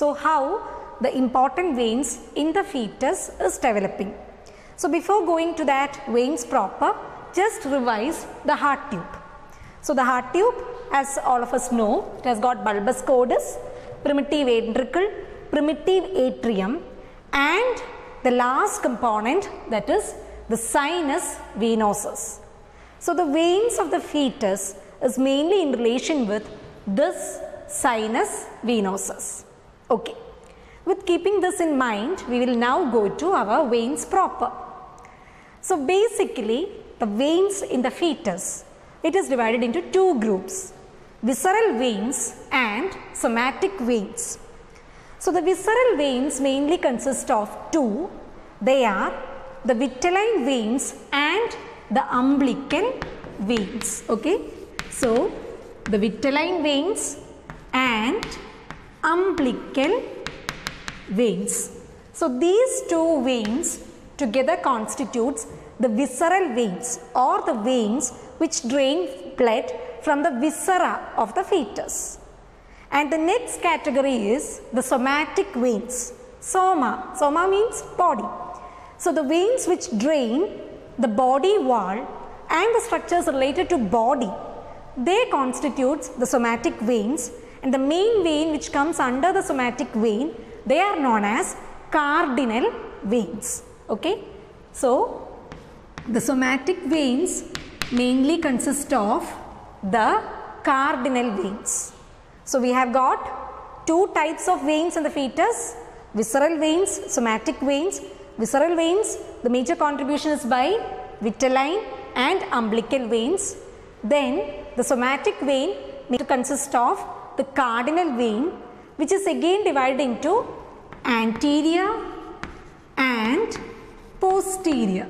So how the important veins in the fetus is developing. So before going to that veins proper, just revise the heart tube. So the heart tube, as all of us know, it has got bulbous cordis, primitive ventricle, primitive atrium, and the last component, that is the sinus venosus. So the veins of the fetus is mainly in relation with this sinus venosus. Okay. With keeping this in mind, we will now go to our veins proper. So basically, the veins in the fetus, it is divided into two groups, visceral veins and somatic veins. So the visceral veins mainly consist of two. They are the vitelline veins and the umbilical veins. Okay. So the vitelline veins and umbilical veins. So these two veins together constitutes the visceral veins, or the veins which drain blood from the viscera of the fetus. And the next category is the somatic veins. Soma. Soma means body. So the veins which drain the body wall and the structures related to body, they constitutes the somatic veins, and the main vein which comes under the somatic vein, they are known as cardinal veins. Okay. So the somatic veins mainly consist of the cardinal veins. So we have got two types of veins in the fetus, visceral veins, somatic veins. Visceral veins, the major contribution is by vitelline and umbilical veins. Then the somatic vein may consist of the cardinal vein, which is again divided into anterior and posterior.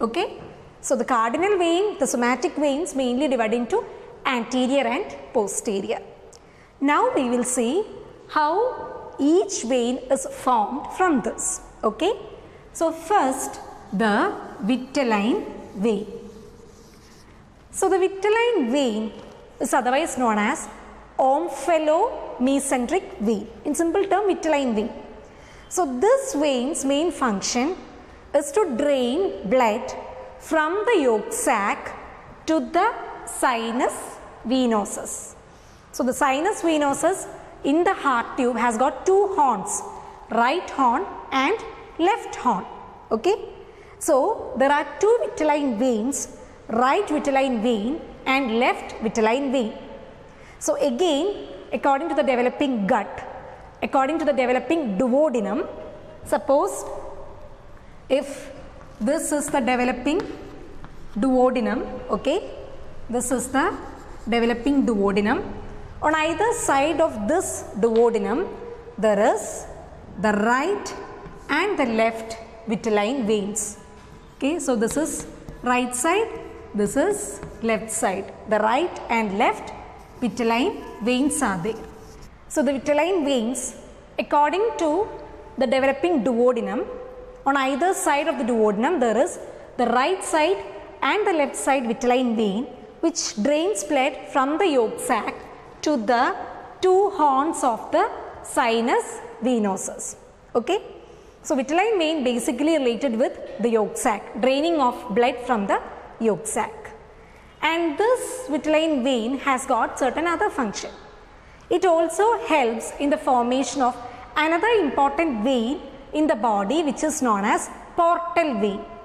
Okay. So the cardinal vein, the somatic veins mainly divided into anterior and posterior. Now we will see how each vein is formed from this. Okay. So first, the vitelline vein. So the vitelline vein is otherwise known as Omphalomesentric vein. In simple term, vitelline vein. So this vein's main function is to drain blood from the yolk sac to the sinus venosus. So the sinus venosus in the heart tube has got two horns, right horn and left horn. Okay. So there are two vitelline veins, right vitelline vein and left vitelline vein. So again, according to the developing gut, according to the developing duodenum, suppose if this is the developing duodenum, okay, this is the developing duodenum. On either side of this duodenum, there is the right and the left vitelline veins. Okay, so this is right side, this is left side. The right and left vitelline veins are there. So the vitelline veins, according to the developing duodenum, on either side of the duodenum there is the right side and the left side vitelline vein, which drains blood from the yolk sac to the two horns of the sinus venosus. Okay. So vitelline vein basically related with the yolk sac, draining of blood from the yolk sac. And this vitelline vein has got certain other function. It also helps in the formation of another important vein in the body, which is known as portal vein.